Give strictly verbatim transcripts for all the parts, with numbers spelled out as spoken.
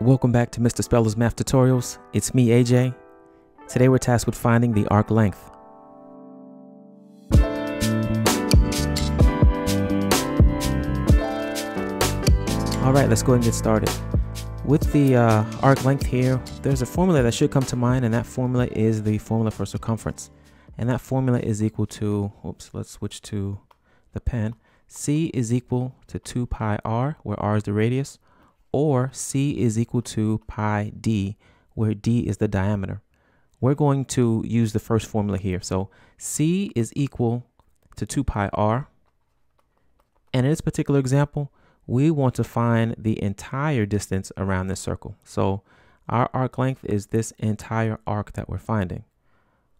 Welcome back to Mister Speller's Math Tutorials. It's me, A J. Today we're tasked with finding the arc length. All right, let's go ahead and get started. With the uh, arc length here, there's a formula that should come to mind, and that formula is the formula for circumference. And that formula is equal to, oops, let's switch to the pen. C is equal to two pi r, where r is the radius, or C is equal to pi d, where d is the diameter. We're going to use the first formula here. So C is equal to two pi r. And in this particular example, we want to find the entire distance around this circle. So our arc length is this entire arc that we're finding.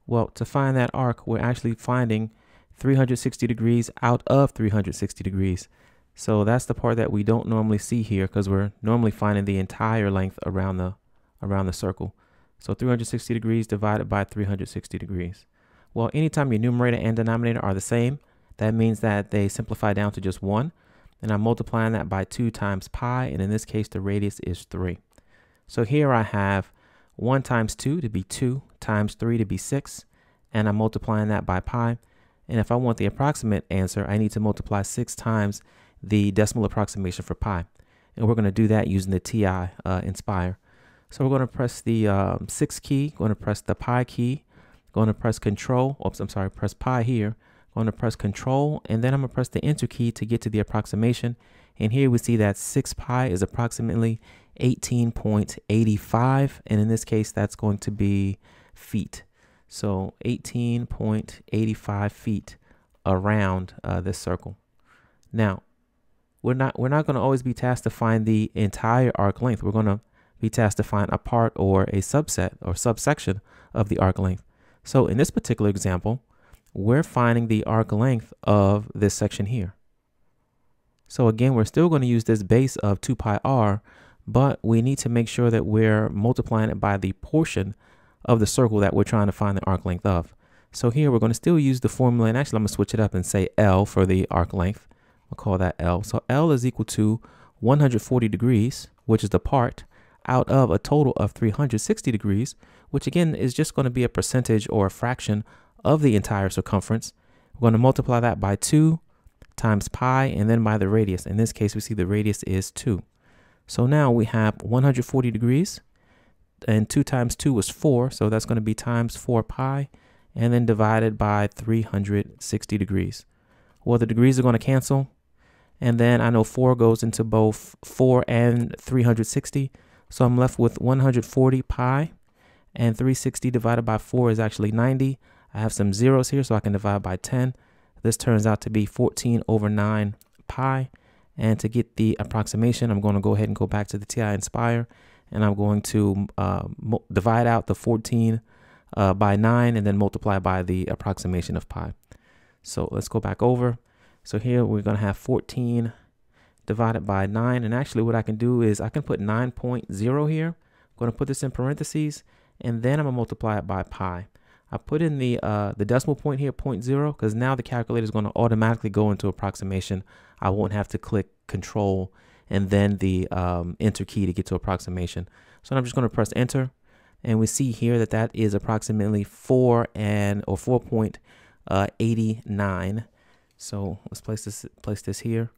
Well, to find that arc, we're actually finding three hundred sixty degrees out of three hundred sixty degrees. So that's the part that we don't normally see here, because we're normally finding the entire length around the around the circle. So three hundred sixty degrees divided by three hundred sixty degrees. Well, anytime your numerator and denominator are the same, that means that they simplify down to just one. And I'm multiplying that by two times pi, and in this case, the radius is three. So here I have one times two to be two, times three to be six, and I'm multiplying that by pi. And if I want the approximate answer, I need to multiply six times the decimal approximation for pi. And we're gonna do that using the T I uh, Inspire. So we're gonna press the um, six key, gonna press the pi key, gonna press control, oops, I'm sorry, press pi here. I'm going to press control, and then I'm going to press the enter key to get to the approximation. And here we see that six pi is approximately eighteen point eight five, and in this case that's going to be feet. So eighteen point eight five feet around uh, this circle. Now we're not we're not going to always be tasked to find the entire arc length. We're going to be tasked to find a part or a subset or subsection of the arc length. So in this particular example, we're finding the arc length of this section here. So again, we're still going to use this base of two pi r, but we need to make sure that we're multiplying it by the portion of the circle that we're trying to find the arc length of. So here we're going to still use the formula, and actually I'm going to switch it up and say L for the arc length. We'll call that L. So L is equal to one hundred forty degrees, which is the part, out of a total of three hundred sixty degrees, which again is just going to be a percentage or a fraction of the entire circumference. We're going to multiply that by two times pi and then by the radius. In this case, we see the radius is two. So now we have one hundred forty degrees, and two times two was four. So that's going to be times four pi and then divided by three hundred sixty degrees. Well, the degrees are going to cancel. And then I know four goes into both four and three hundred sixty. So I'm left with one hundred forty pi, and three hundred sixty divided by four is actually ninety. I have some zeros here, so I can divide by ten. This turns out to be fourteen over nine pi. And to get the approximation, I'm going to go ahead and go back to the T I Inspire, and I'm going to uh, divide out the fourteen uh, by nine and then multiply by the approximation of pi. So let's go back over. So here we're going to have fourteen divided by nine. And actually what I can do is I can put nine point zero here. I'm going to put this in parentheses, and then I'm going to multiply it by pi. I put in the uh, the decimal point here, point zero, because now the calculator is going to automatically go into approximation. I won't have to click control and then the um, enter key to get to approximation. So I'm just going to press enter, and we see here that that is approximately four and or four point eight nine. So let's place this place this here,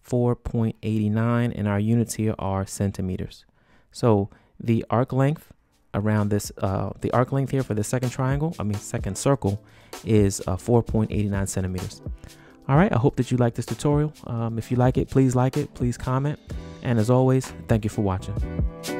four point eight nine, and our units here are centimeters. So the arc length around this, uh, the arc length here for the second triangle, I mean second circle, is uh, four point eight nine centimeters. All right, I hope that you like this tutorial. Um, if you like it, please like it, please comment. And as always, thank you for watching.